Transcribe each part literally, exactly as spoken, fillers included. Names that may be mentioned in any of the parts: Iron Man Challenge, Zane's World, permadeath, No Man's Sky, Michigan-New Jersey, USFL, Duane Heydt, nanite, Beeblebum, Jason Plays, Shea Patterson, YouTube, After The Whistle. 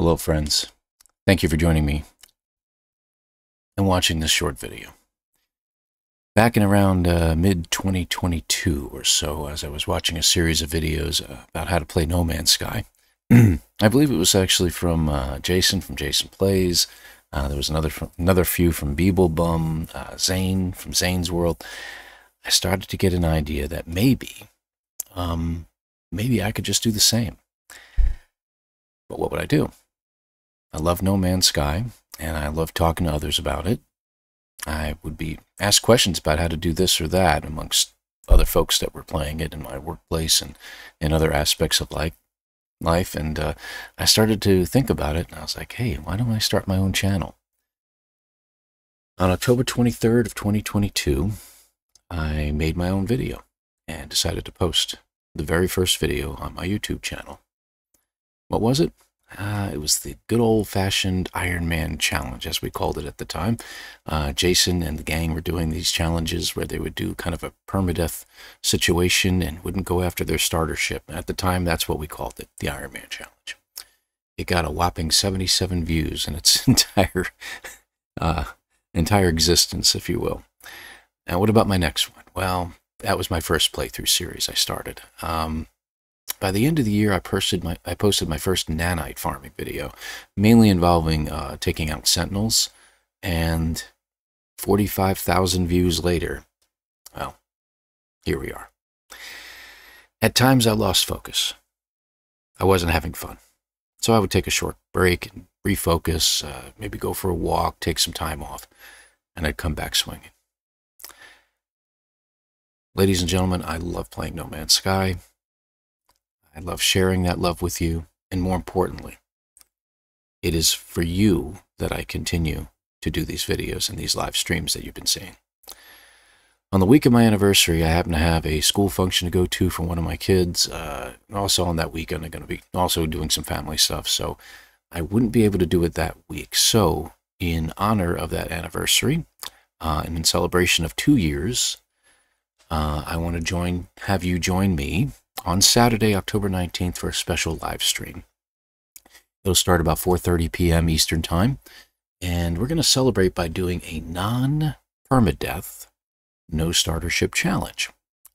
Hello friends, thank you for joining me and watching this short video. Back in around uh, mid twenty twenty-two or so, as I was watching a series of videos uh, about how to play No Man's Sky, I believe it was actually from uh, Jason, from Jason Plays. Uh, there was another from, another few from Beeblebum, uh, Zane from Zane's World. I started to get an idea that maybe, um, maybe I could just do the same. But what would I do? I love No Man's Sky, and I love talking to others about it. I would be asked questions about how to do this or that amongst other folks that were playing it in my workplace and in other aspects of life. life. And uh, I started to think about it, and I was like, hey, why don't I start my own channel? On October twenty-third of twenty twenty-two, I made my own video and decided to post the very first video on my YouTube channel. What was it? Uh, it was the good old-fashioned Iron Man Challenge, as we called it at the time. Uh, Jason and the gang were doing these challenges where they would do kind of a permadeath situation and wouldn't go after their startership. At the time, that's what we called it, the Iron Man Challenge. It got a whopping seventy-seven views in its entire, uh, entire existence, if you will. Now, what about my next one? Well, that was my first playthrough series I started. Um... By the end of the year, I posted my, I posted my first nanite farming video, mainly involving uh, taking out sentinels, and forty-five thousand views later, well, here we are. At times, I lost focus. I wasn't having fun, so I would take a short break, and refocus, uh, maybe go for a walk, take some time off, and I'd come back swinging. Ladies and gentlemen, I love playing No Man's Sky. I love sharing that love with you, and more importantly, it is for you that I continue to do these videos and these live streams that you've been seeing. On the week of my anniversary, I happen to have a school function to go to for one of my kids. Uh, also on that weekend, I'm going to be also doing some family stuff, so I wouldn't be able to do it that week. So, in honor of that anniversary, uh, and in celebration of two years, uh, I want to join, have you join me on Saturday, October nineteenth, for a special live stream. It'll start about four thirty p m Eastern Time, and we're going to celebrate by doing a non-permadeath, no-startership challenge,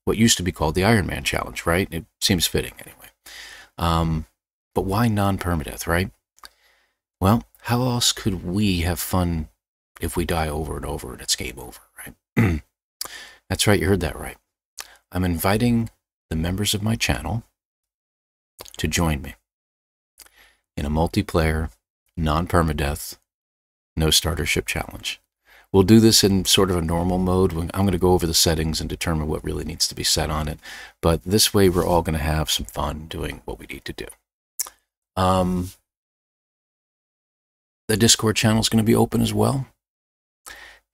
what used to be called the Iron Man Challenge, right? It seems fitting, anyway. Um, but why non-permadeath, right? Well, how else could we have fun if we die over and over and it's game over, right? That's right, you heard that right. I'm inviting the members of my channel to join me in a multiplayer, non-permadeath, no-startership challenge. We'll do this in sort of a normal mode. I'm going to go over the settings and determine what really needs to be set on it, but this way we're all going to have some fun doing what we need to do. Um, the Discord channel is going to be open as well,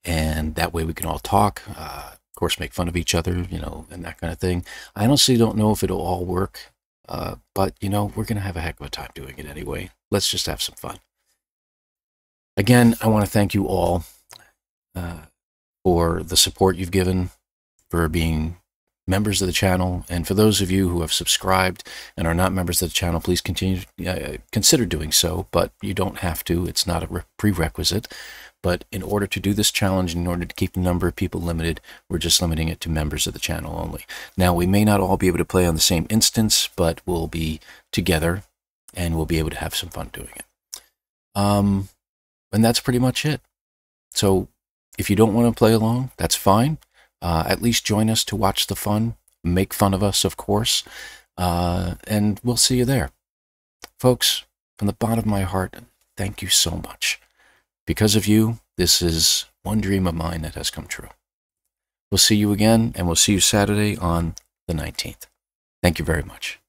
and that way we can all talk, uh, course, make fun of each other, you know, and that kind of thing. I honestly don't know if it'll all work, uh, but, you know, we're going to have a heck of a time doing it anyway. Let's just have some fun. Again, I want to thank you all uh, for the support you've given, for being members of the channel, and for those of you who have subscribed and are not members of the channel, please continue uh, consider doing so, but you don't have to. It's not a prerequisite. But in order to do this challenge, in order to keep the number of people limited, we're just limiting it to members of the channel only. Now, we may not all be able to play on the same instance, but we'll be together and we'll be able to have some fun doing it. Um, and that's pretty much it. So if you don't want to play along, that's fine. Uh, at least join us to watch the fun, make fun of us, of course, uh, and we'll see you there. Folks, from the bottom of my heart, thank you so much. Because of you, this is one dream of mine that has come true. We'll see you again, and we'll see you Saturday on the nineteenth. Thank you very much.